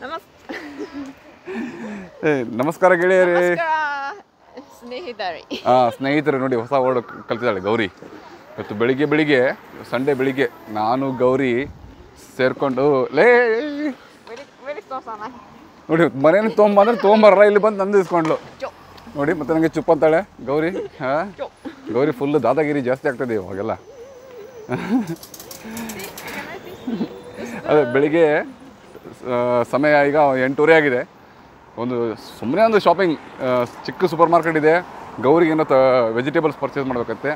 Namaskar Gelayare. Namaskar. Snehitari. Snehitari nodi hosa word kaltidale Gauri. But belige Sunday belige nanu Gauri serkondu le very tosana. Nodi manene tomandre tombarra illi bandu nandu iskondlu. Nodi matte nange chup antale Gauri. Ha Gauri full dadagiri ಜಾಸ್ತಿ ಆಗ್ತಿದೆ ಇವಾಗಲ್ಲ. ಅದೆ ಬೆಳಿಗ್ಗೆ ಸಮಯ ಈಗ 8:30 ಆಗಿದೆ. ಒಂದು ಸುಮ್ಮನೆ ಒಂದು ಶಾಪಿಂಗ್ ಚಿಕ್ಕ ಸೂಪರ್ ಮಾರ್ಕೆಟ್ ಇದೆ ಗೌರಿಗೆ ಏನೋ ವೆಜಿಟೇಬಲ್ಸ್ ಪರ್ಚೇಸ್ ಮಾಡಬೇಕಂತೆ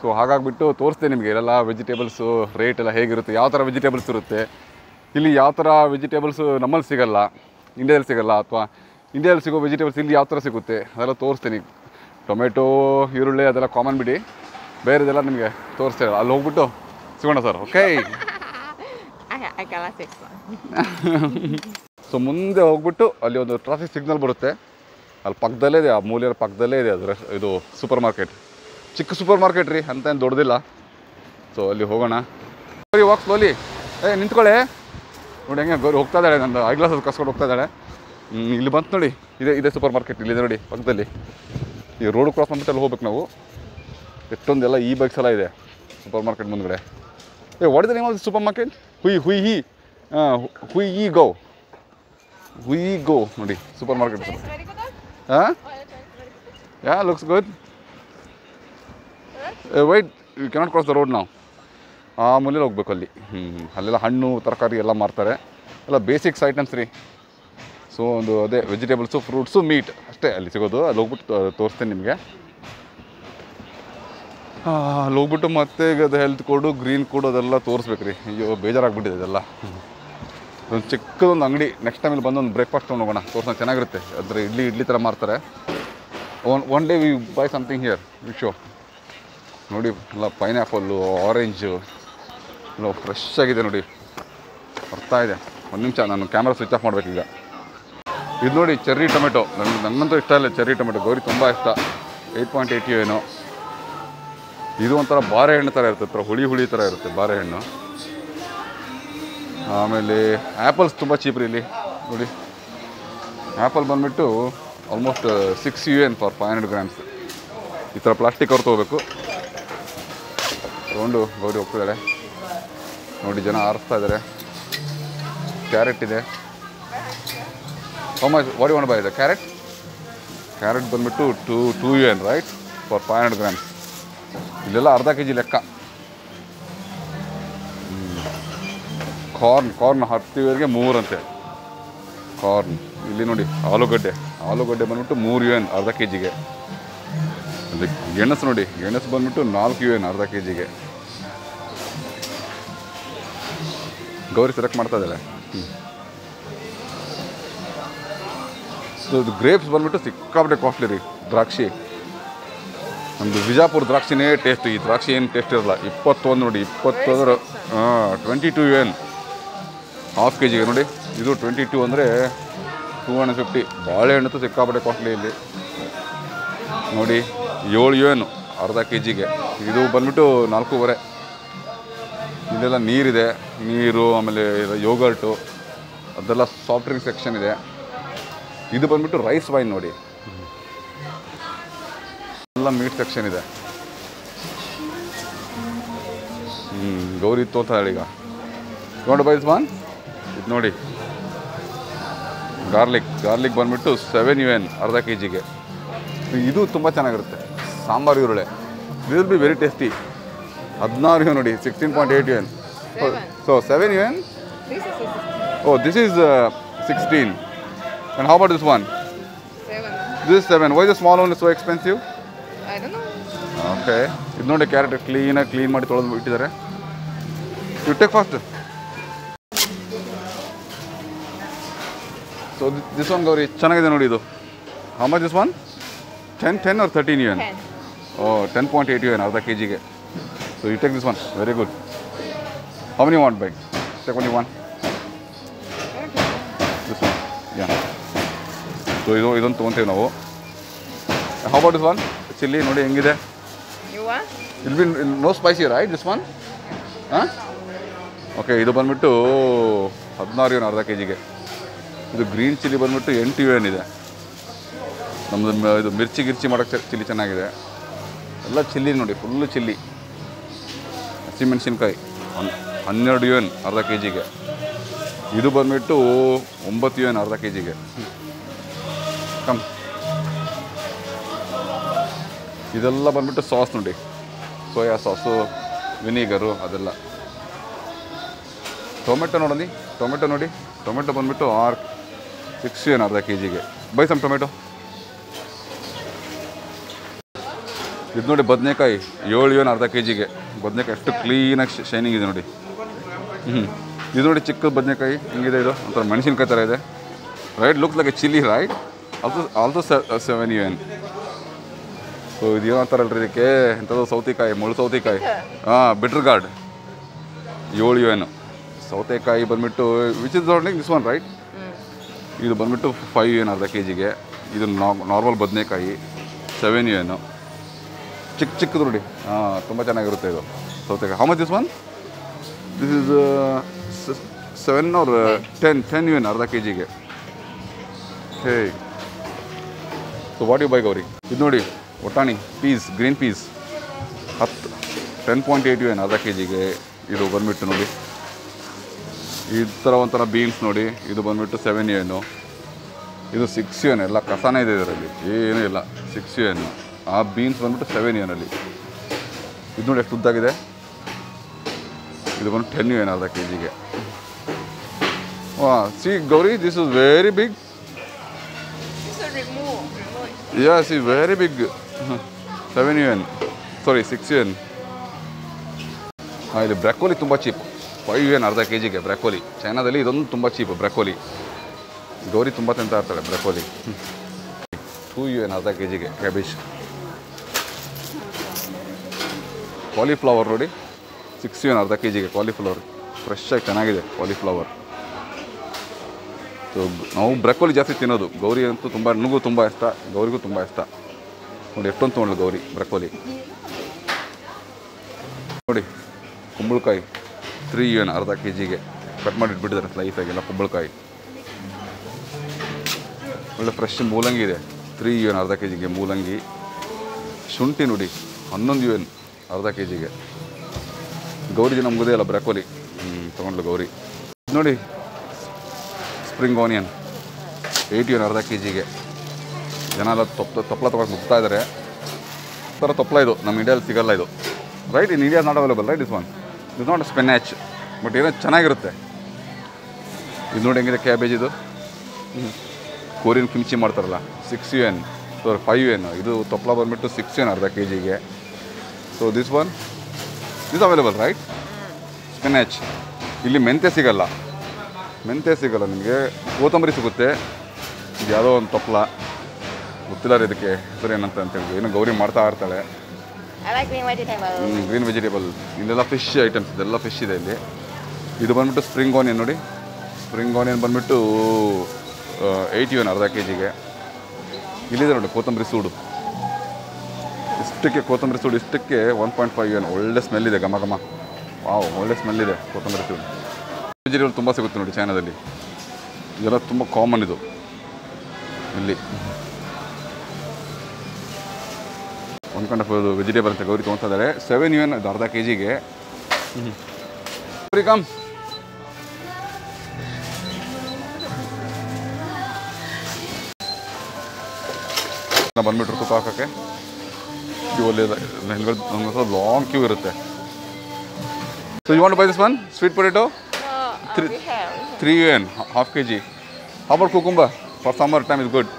ಸೋ ಹಾಗಾಗಿ ಬಿಟ್ಟು ತೋರಿಸ್ತೀನಿ ನಿಮಗೆ ಎಲ್ಲ ವೆಜಿಟೇಬಲ್ಸ್ ರೇಟ್ ಎಲ್ಲ ಹೇಗಿರುತ್ತೆ ಯಾವ ತರ ವೆಜಿಟೇಬಲ್ಸ್ ಇರುತ್ತೆ ಇಲ್ಲಿ ಯಾವ ತರ ವೆಜಿಟೇಬಲ್ಸ್ ನಮ್ಮಲ್ಲಿ ಸಿಗಲ್ಲ ಇಂಡಿಯಾದಲ್ಲಿ ಸಿಗಲ್ಲ ಅಥವಾ ಇಂಡಿಯಾದಲ್ಲಿ ಸಿಗೋ ವೆಜಿಟೇಬಲ್ಸ್ ಇಲ್ಲಿ ಯಾವ ತರ ಸಿಗುತ್ತೆ ಅದೆಲ್ಲ ತೋರಿಸ್ತೀನಿ ಟೊಮೆಟೊ ಈರುಳ್ಳಿ ಅದೆಲ್ಲ ಕಾಮನ್ ಬಿಡಿ ಬೇರೆದೆಲ್ಲ ನಿಮಗೆ ತೋರಿಸ್ತೀನಿ ಅಲ್ಲಿ ಹೋಗ್ಬಿಟ್ಟು ಸಿಗೋಣ sir okay I can take one. So ಮುಂದೆ ಹೋಗ್ಬಿಟ್ಟು ಅಲ್ಲಿ ಒಂದು ಟ್ರಾಫಿಕ್ ಸಿಗ್ನಲ್ ಬರುತ್ತೆ ಅಲ್ಲಿ ಪಕ್ಕದಲ್ಲೇ ಇದೆ ಆ ಮೂಲೆಯ ಪಕ್ಕದಲ್ಲೇ ಇದೆ ಅದರ ಇದು ಸೂಪರ್ ಮಾರ್ಕೆಟ್ ಚಿಕ್ಕ ಸೂಪರ್ ಮಾರ್ಕೆಟ್ ರೀ ಅಂತ ಏನು ದೊಡ್ಡದಿಲ್ಲ ಸೊ ಅಲ್ಲಿ ಹೋಗೋಣ ಗೌರಿ ವಾಕ್ ಸ್ಲೋಲಿ ಏ ನಿಂತ್ಕೊಳ್ಳಿ ನೋಡಿ ಹೆಂಗೆ ಗೌರಿ ಹೋಗ್ತಾ ಇದ್ದಾಳೆ ನನ್ನ ಐ ಗ್ಲಾಸ್ ಕಸ್ಕೊಂಡು ಹೋಗ್ತಾ ಇದ್ದಾಳೆ ಇಲ್ಲಿ ಬಂತು ನೋಡಿ ಇದೆ ಇದೆ ಸೂಪರ್ ಮಾರ್ಕೆಟ್ ಇಲ್ಲಿದೆ ನೋಡಿ ಪಕ್ಕದಲ್ಲಿ ಈ ರೋಡ್ ಕ್ರಾಸ್ ಮಾಡ್ಬಿಟ್ಟು ಅಲ್ಲಿ ಹೋಗ್ಬೇಕು ನಾವು ಎಷ್ಟೊಂದೆಲ್ಲ ಈ ಬೈಕ್ಸ್ ಎಲ್ಲ ಇದೆ ಸೂಪರ್ ಮಾರ್ಕೆಟ್ ಮುಂದ್ಗಡೆ ಏ what is the name of the supermarket Hui go ನೋಡಿ supermarket Yeah, looks good. Wait, you cannot cross the road now. ಆ ಮೂಲೆ ಹೋಗಬೇಕು ಅಲ್ಲಿ ಅಲ್ಲೆಲ್ಲ ಹಣ್ಣು ತರಕಾರಿ ಎಲ್ಲ ಮಾರ್ತಾರೆ ಎಲ್ಲ ಬೇಸಿಕ್ಸ್ ಐಟಮ್ಸ್ ರೀ ಸೊ ಒಂದು ಅದೇ ವೆಜಿಟೇಬಲ್ಸು ಫ್ರೂಟ್ಸು ಮೀಟ್ ಅಷ್ಟೇ ಅಲ್ಲಿ ಸಿಗೋದು ಅಲ್ಲಿ ಹೋಗ್ಬಿಟ್ಟು ತೋರಿಸ್ತೀನಿ ನಿಮಗೆ ಅಲ್ಲಿ ಹೋಗ್ಬಿಟ್ಟು ಮತ್ತೆ ಅದು ಹೆಲ್ತ್ ಕೋಡು ಗ್ರೀನ್ ಕೋಡು ಅದೆಲ್ಲ ತೋರಿಸ್ಬೇಕು ರೀ ಅಯ್ಯೋ ಬೇಜಾರಾಗ್ಬಿಟ್ಟಿದೆ ಅದೆಲ್ಲ ಒಂದು ಚಿಕ್ಕದೊಂದು ಅಂಗಡಿ ನೆಕ್ಸ್ಟ್ ಟೈಮ್ ಇಲ್ಲಿ ಬಂದೊಂದು ಬ್ರೇಕ್ಫಾಸ್ಟ್ ತೊಗೊಂಡು ಹೋಗೋಣ ತೋರ್ಸೋಣ ಚೆನ್ನಾಗಿರುತ್ತೆ ಅದರ ಇಡ್ಲಿ ಥರ ಮಾರ್ತಾರೆ one day we buy something here we show ನೋಡಿ ಎಲ್ಲ ಪೈನ್ಯಾಪಲ್ಲು ಆರೆಂಜು ಎಲ್ಲ ಫ್ರೆಶ್ ಆಗಿದೆ ನೋಡಿ ಬರ್ತಾ ಇದೆ ಒಂದು ನಿಮಿಷ ನಾನು ಕ್ಯಾಮ್ರಾ ಸ್ವಿಚ್ ಆಫ್ ಮಾಡಬೇಕೀಗ ಇದು ನೋಡಿ ಚೆರ್ರಿ ಟೊಮೆಟೊ ನನ್ನಂತೂ ಇಷ್ಟ ಇಲ್ಲ ಚೆರ್ರಿ ಟೊಮೆಟೊ ಗೌರಿ ತುಂಬ ಇಷ್ಟ 8.80 ಏನೋ ಇದು ಒಂಥರ ಬಾರೆಹಣ್ಣು ಥರ ಇರುತ್ತೆ ಹತ್ರ ಹುಳಿ ಹುಳಿ ಥರ ಇರುತ್ತೆ ಬಾರೆಹಣ್ಣು ಆಮೇಲೆ ಆ್ಯಪಲ್ಸ್ ತುಂಬ ಚೀಪ್ ರೀ ಇಲ್ಲಿ ನೋಡಿ ಆ್ಯಪಲ್ ಬಂದುಬಿಟ್ಟು ಆಲ್ಮೋಸ್ಟ್ 6 UN ಫಾರ್ 500 grams ಈ ಥರ ಪ್ಲಾಸ್ಟಿಕ್ ಅವ್ರು ತೊಗೋಬೇಕು ತೊಗೊಂಡು ಗೌರಿ ಹೋಗ್ತಿದ್ದಾರೆ ನೋಡಿ ಜನ ಆರಿಸ್ತಾ ಇದ್ದಾರೆ ಕ್ಯಾರೆಟ್ ಇದೆ ವಾಡಿ ಒಣ ಬಾ ಇದೆ ಕ್ಯಾರೆಟ್ ಬಂದುಬಿಟ್ಟು 2 UN ರೈಟ್ ಫಾರ್ 500 grams ಇಲ್ಲೆಲ್ಲ ಅರ್ಧ ಕೆ ಜಿ ಲೆಕ್ಕ ಕಾರ್ನ್ 10 ಇವರಿಗೆ 3 ಅಂತೆ ಕಾರ್ನ್ ಇಲ್ಲಿ ನೋಡಿ ಆಲೂಗಡ್ಡೆ ಬಂದ್ಬಿಟ್ಟು 3 UN ಅರ್ಧ ಕೆ ಜಿಗೆ ಅಲ್ಲಿ ಗೆಣಸು ನೋಡಿ ಗೆಣಸು ಬಂದ್ಬಿಟ್ಟು 4 UN ಅರ್ಧ ಕೆ ಜಿಗೆ ಗೌರಿ ಸೆಲೆಕ್ಟ್ ಮಾಡ್ತಾ ಇದ್ದಾರೆ ಸೊ ಇದು ಗ್ರೇಪ್ಸ್ ಬಂದ್ಬಿಟ್ಟು ಸಿಕ್ಕಾಪಟ್ಟೆ ಕಾಸ್ಟ್ಲಿ ರೀ ದ್ರಾಕ್ಷಿ ನಮ್ಮದು ವಿಜಾಪುರ ದ್ರಾಕ್ಷಿನೇ ಟೇಸ್ಟ್ ಈ ದ್ರಾಕ್ಷಿ ಏನು ಟೇಸ್ಟ್ ಇರಲ್ಲ 21 ನೋಡಿ 20 22 UN ಹಾಫ್ ಕೆ ಜಿಗೆ ನೋಡಿ ಇದು 22 ಅಂದರೆ 250 ಬಾಳೆಹಣ್ಣು ಸಿಕ್ಕಾಪಟ್ಟೆ ಕಾಸ್ಟ್ಲಿ ಇಲ್ಲಿ ನೋಡಿ 7 UN ಅರ್ಧ ಕೆ ಜಿಗೆ ಇದು ಬಂದ್ಬಿಟ್ಟು 4.5 ಇದೆಲ್ಲ ನೀರಿದೆ ನೀರು ಆಮೇಲೆ ಯೋಗರ್ಟು ಅದೆಲ್ಲ ಸಾಫ್ಟ್ ಡ್ರಿಂಕ್ ಸೆಕ್ಷನ್ ಇದೆ ಇದು ಬಂದ್ಬಿಟ್ಟು ರೈಸ್ ವೈನ್ ನೋಡಿ ಎಲ್ಲ ಮೀಟ್ ಸೆಕ್ಷನ್ ಇದೆ ಗೌರಿ ತೋತಾಳೆ ಈಗ ನೋಡಿ ಬೈಸ್ ವಾನ್ ಇದು ನೋಡಿ ಗಾರ್ಲಿಕ್ ಬಂದ್ಬಿಟ್ಟು 7 UN ಅರ್ಧ ಕೆ ಜಿಗೆ ಇದು ತುಂಬ ಚೆನ್ನಾಗಿರುತ್ತೆ ಸಾಂಬಾರು ಈರುಳ್ಳಿ this will be very tasty 16 UN ನೋಡಿ 16.8 UN so 7 UN oh this is 16 and how about this one this is 7 why the small one is so expensive okay ಇದು ನೋಡಿ ಕ್ಯಾರೆಟ್ ಕ್ಲೀನಾಗಿ ಕ್ಲೀನ್ ಮಾಡಿ ತೊಳೆದು ಇಟ್ಟಿದ್ದಾರೆ you take fast so this one Gauri ಚೆನ್ನಾಗಿದೆ ನೋಡಿ ಇದು how much this one 10 or 13 UN oh 10.8 UN ಅರ್ಧ ಕೆ ಜಿಗೆ so you take this one very good how many want bike take one you want this one yeah so ಇದೊಂದು ತೊಗೊತೀವಿ ನಾವು how about this one chilli ನೋಡಿ ಹೆಂಗಿದೆ ಇಲ್ be no spicy right this one ಹಾಂ okay ಇದು ಬಂದ್ಬಿಟ್ಟು 16 UN ಅರ್ಧ ಕೆ ಜಿಗೆ ಇದು ಗ್ರೀನ್ ಚಿಲ್ಲಿ ಬಂದ್ಬಿಟ್ಟು 8 UN ಇದೆ. ನಮ್ಮದು ಇದು ಮಿರ್ಚಿ ಗಿರ್ಚಿ ಮಾಡೋಕ್ಕೆ ಚಿಲ್ಲಿ ಚೆನ್ನಾಗಿದೆ. ಎಲ್ಲ ಚಿಲ್ಲಿ ನೋಡಿ ಫುಲ್ಲು ಚಿಲ್ಲಿ. ಹಸಿಮೆಣಸಿನ್ಕಾಯಿ 12 UN ಅರ್ಧ ಕೆ ಜಿಗೆ. ಇದು ಬಂದ್ಬಿಟ್ಟು 9 UN ಅರ್ಧ ಕೆ ಜಿಗೆ. ಕಮ್ ಇದೆಲ್ಲ ಬಂದ್ಬಿಟ್ಟು ಸಾಸ್ ನೋಡಿ, ಸೋಯಾ ಸಾಸು, ವಿನಿಗರು ಅದೆಲ್ಲ. ಟೊಮೆಟೊ ನೋಡೋಣ, ಟೊಮೆಟೊ ನೋಡಿ, ಟೊಮೆಟೊ ಬಂದ್ಬಿಟ್ಟು 6 UN ಅರ್ಧ ಕೆ ಜಿಗೆ. Buy some tomato. ಇದು ನೋಡಿ ಬದನೆಕಾಯಿ 7 UN ಅರ್ಧ ಕೆ ಜಿಗೆ. ಬದನೆಕಾಯಿ ಎಷ್ಟು ಕ್ಲೀನಾಗಿ ಶೈನಿಂಗ್ ಇದೆ ನೋಡಿ. ಇದು ನೋಡಿ ಚಿಕ್ಕ ಬದನೆಕಾಯಿ ಹಿಂಗಿದೆ, ಇದು ಒಂಥರ ಮೆಣಸಿನ್ಕಾಯಿ ಥರ ಇದೆ. Right look like a chilli right. Also 7 UN. So ಇದು ಏನಂತಾರಲ್ರಿ ಇದಕ್ಕೆ, ಇಂಥದ್ದು ಸೌತೆಕಾಯಿ, ಮುಳು ಸೌತೆಕಾಯಿ, ಬಿಟರ್ ಗಾರ್ಡ್ 7 UN. ಸೌತೆಕಾಯಿ ಬಂದ್ಬಿಟ್ಟು which is like this one right. ಇದು ಬಂದ್ಬಿಟ್ಟು 5 UN ಅರ್ಧ ಕೆ ಜಿಗೆ. ಇದು ನಾರ್ಮಲ್ ಬದನೆಕಾಯಿ 7 UN. ಚಿಕ್ಕ ಚಿಕ್ಕದು ನೋಡಿ, ತುಂಬ ಚೆನ್ನಾಗಿರುತ್ತೆ ಇದು ಸೌತೆಕಾಯಿ. How much this one? This is 7 or 10 UN ಅರ್ಧ ಕೆ ಜಿಗೆ. Hey so what you buy Gauri? ಇದು ನೋಡಿ ಒಟಾಣಿ ಪೀಸ್, ಗ್ರೀನ್ ಪೀಸ್ 10.8 UN ಅರ್ಧ ಕೆ ಜಿಗೆ. ಇದು ಬಂದ್ಬಿಟ್ಟು ನೋಡಿ ಈ ಥರ ಒಂಥರ ಬೀನ್ಸ್ ನೋಡಿ, ಇದು ಬಂದ್ಬಿಟ್ಟು 7 UN. ಇದು 6 UN. ಎಲ್ಲ ಕಸಾನೇ ಇದೆ ಇದರಲ್ಲಿ, ಏನೂ ಇಲ್ಲ. 6 UN. ಆ ಬೀನ್ಸ್ ಬಂದ್ಬಿಟ್ಟು 7 UNಲ್ಲಿ. ಇದು ನೋಡಿ ಎಷ್ಟು ಉದ್ದಾಗಿದೆ. ಇದು ಬಂದು 10 UN ಅರ್ಧ ಕೆ ಜಿಗೆ. See Gauri, this is very big. Yes, is very big. 7 UN, sorry 6 UN. ಇದು ಬ್ರ್ಯಾಕೋಲಿ ತುಂಬ ಚೀಪ್, 5 UN ಅರ್ಧ ಕೆ ಜಿಗೆ ಬ್ರ್ಯಾಕೋಲಿ. ಚೈನಾದಲ್ಲಿ ಇದೊಂದು ತುಂಬ ಚೀಪ್ ಬ್ರ್ಯಾಕೋಲಿ. ಗೌರಿ ತುಂಬ ತಿಂತಾ ಇರ್ತಾಳೆ ಬ್ರ್ಯಾಕೋಲಿ. 2 UN ಅರ್ಧ ಕೆ ಜಿಗೆ ಕ್ಯಾಬೇಜ್. ಕಾಲಿಫ್ಲವರ್ ನೋಡಿ 6 UN ಅರ್ಧ ಕೆ ಜಿಗೆ. ಕಾಲಿಫ್ಲವರ್ ಫ್ರೆಶ್ ಆಗಿ ಚೆನ್ನಾಗಿದೆ ಕಾಲಿಫ್ಲವರ್. ಸೊ ನಾವು ಬ್ರ್ಯಾಕೋಲಿ ಜಾಸ್ತಿ ತಿನ್ನೋದು. ಗೌರಿ ಅಂತೂ ತುಂಬ, ನನಗೂ ತುಂಬ ಇಷ್ಟ, ಗೌರಿಗೂ ತುಂಬ ಇಷ್ಟ. ನೋಡಿ ಎಷ್ಟೊಂದು ತೊಗೊಂಡು ಗೌರಿ ಬ್ರ್ಯಾಕೋಲಿ. ನೋಡಿ ಕುಂಬಳಕಾಯಿ 3 UN ಅರ್ಧ ಕೆ ಜಿಗೆ. ಕಟ್ ಮಾಡಿ ಇಟ್ಬಿಟ್ಟಿದ್ದಾರೆ ಸ್ಲೈಸಾಗೆಲ್ಲ ಕುಂಬಳಕಾಯಿ. ಒಳ್ಳೆ ಫ್ರೆಶ್ ಮೂಲಂಗಿ ಇದೆ, 3 UN ಅರ್ಧ ಕೆ ಜಿಗೆ ಮೂಲಂಗಿ. ಶುಂಠಿ ನೋಡಿ 11 UN ಅರ್ಧ ಕೆ ಜಿಗೆ. ಗೌರಿಗೆ ನಮಗುದೇ ಅಲ್ಲ ಬ್ರ್ಯಾಕೋಲಿ, ತೊಗೊಂಡ್ಲು ಗೌರಿ. ನೋಡಿ ಸ್ಪ್ರಿಂಗ್ ಆನಿಯನ್ 8 UN ಅರ್ಧ ಕೆ ಜಿಗೆ. ಜನ ಎಲ್ಲ ತೊಪ್ಪಲ ತೊಗೊಳಕ್ಕೆ ಮುಗ್ತಾ ಇದ್ದಾರೆ. ಈ ಥರ ತೊಪ್ಪಲ ಇದು ನಮ್ಮ ಇಂಡಿಯಲ್ಲಿ ಸಿಗೋಲ್ಲ ಇದು right. In India not available right. Is one ಇದು ನಾಟ್ ಸ್ಪಿನಾಚ್, ಬಟ್ ಏನೋ ಚೆನ್ನಾಗಿರುತ್ತೆ. ಇದು ನೋಡಿ ಹೆಂಗಿದೆ ಕ್ಯಾಬೇಜ್. ಇದು ಕೊರಿಯನ್ ಕಿಮ್ಚಿ ಮಾಡ್ತಾರಲ್ಲ, 6 UN, 5 UN. ಇದು ತೊಪ್ಪಲ ಬಂದುಬಿಟ್ಟು 6 UN ಅರ್ಧ ಕೆ ಜಿಗೆ. So this one is available right, spinach. ಇಲ್ಲಿ ಮೆಂತೆ ಸಿಗಲ್ಲ, ಮೆಂತೆ ಸಿಗಲ್ಲ ನಿಮಗೆ. ಕೋತಂಬರಿ ಸಿಗುತ್ತೆ. ಇದು ಯಾವುದೋ ಒಂದು ತೊಪ್ಪಲ, ಗೊತ್ತಿಲ್ಲ ರೀ ಇದಕ್ಕೆ ಹೆಸರು ಏನಂತ ಅಂತೇಳಿ. ಏನೋ ಗೌರಿ ಮಾಡ್ತಾ ಇರ್ತಾಳೆ. Green vegetable. ಇಲ್ಲೆಲ್ಲ ಫಿಶ್ ಐಟಮ್ಸ್, ಇದೆಲ್ಲ ಫಿಶ್ ಇದೆ ಇಲ್ಲಿ. ಇದು ಬಂದ್ಬಿಟ್ಟು ಸ್ಪ್ರಿಂಗ್ ಆನಿಯನ್ ನೋಡಿ, ಸ್ಪ್ರಿಂಗ್ ಆನಿಯನ್ ಬಂದ್ಬಿಟ್ಟು 8 UN ಅರ್ಧ ಕೆ ಜಿಗೆ. ಇಲ್ಲಿದೆ ನೋಡಿ ಕೊತ್ತಂಬರಿ ಸೂಡು. ಇಷ್ಟಕ್ಕೆ ಕೊತ್ತಂಬರಿ ಸೂಡು ಇಷ್ಟಕ್ಕೆ 1.5 UN. ಒಳ್ಳೆ ಸ್ಮೆಲ್ ಇದೆ, ಘಮ ಘಮ. ವಾವ್, ಒಳ್ಳೆ ಸ್ಮೆಲ್ ಇದೆ ಕೊತ್ತಂಬರಿ ಸೂಡು. ವೆಜಿಟೇಬಲ್ ತುಂಬ ಸಿಗುತ್ತೆ ನೋಡಿ ಚೈನಾದಲ್ಲಿ. ಇದೆಲ್ಲ ತುಂಬ ಕಾಮನ್ ಇದು ಇಲ್ಲಿ. ಒಂದು ಕಂಡ ವೆಜಿಟೇಬಲ್ ಅಂತ ಗೌರಿ ತೊಗೊಳ್ತಾ ಇದ್ದಾರೆ. 7 UN ಅದು ಅರ್ಧ ಕೆ ಜಿಗೆ. ಕಮ್ ಬಂದ್ಬಿಟ್ರು ತೂಕ ಹಾಕೋಕ್ಕೆ. ಕ್ಯೂ ಅಲ್ಲಿ ಲಾಂಗ್ ಕ್ಯೂ ಇರುತ್ತೆ. So you want to buy this one sweet potato 3 UN half K G. About cucumber for summer time is good.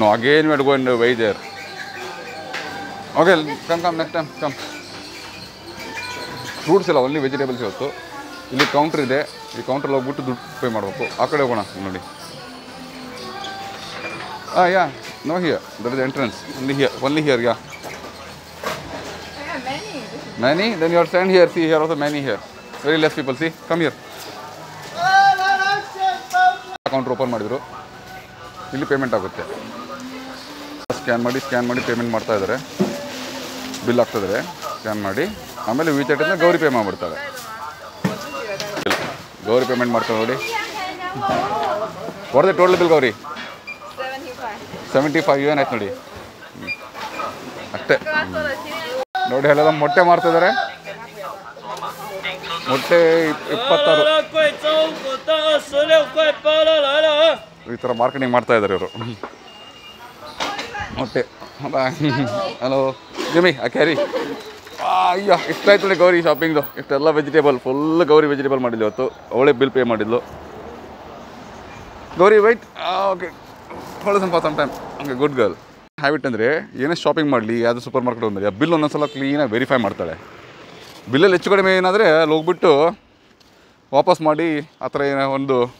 No again we have to go and why there. Okay, come next time come. Fruits ಇಲ್ಲ, only vegetables ಇವತ್ತು. ಇಲ್ಲಿ counter ಇದೆ, ಈ ಕೌಂಟ್ರಲ್ಲಿ ಹೋಗ್ಬಿಟ್ಟು ದುಡ್ಡು pay ಮಾಡಬೇಕು. ಆ ಕಡೆ ಹೋಗೋಣ ನೋಡಿ. Yeah no here that is entrance. Only here yeah many. Then you are stand here. See here also many here. Very less people. See come here. Counter open ಮಾಡಿದರು. ಇಲ್ಲಿ ಪೇಮೆಂಟ್ ಆಗುತ್ತೆ. ಸ್ಕ್ಯಾನ್ ಮಾಡಿ payment ಮಾಡ್ತಾ ಇದ್ದಾರೆ. Bill ಆಗ್ತದೆ, scan ಮಾಡಿ. ಆಮೇಲೆ ವಿಚಾಟಿಂದ Gauri pay ಮಾಡಿಬಿಡ್ತಾರೆ. ಗೌರಿ ಪೇಮೆಂಟ್ ಮಾಡ್ತಾರೆ ನೋಡಿ. What is the total bill, Gauri? 75. 75 UN at Nodi. Nodi Hello Motte Martha. Motte marketing Martha. Hello. Jimmy, I carry. Ah, yeah, it's like a Gauri shopping though. It's a lot of vegetable, full Gauri vegetable model. Only bill pay model. Gauri, wait. Ah, okay. Follow them for some time. Okay, good girl. Have it under a shopping model at the supermarket on the bill on a solo clean and verify Martha. Bill Lechuka may another look bit to Wapas Madi, Athraina Hondo,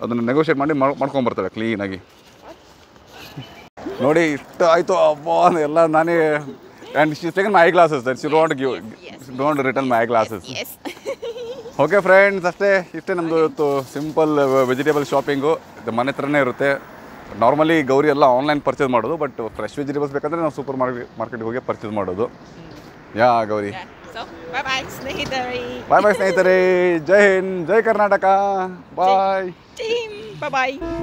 other negotiate Madi Marco Martha clean again. Nobody, I thought Ella Nani. And she's taken my eyeglasses that she don't want to give. Yes, don't want to return my eyeglasses. Yes. Okay, friends, after namdu simple vegetable shopping go. The mane tarane irutte. Normally Gauri ella online purchase madodu, but fresh vegetables bekandre na supermarket hogi purchase madodu. Yeah, Gauri. Yeah. So, bye-bye Snehitari. Bye-bye Snehitari. Jai Hind, Jai Karnataka. Bye. Team, bye-bye.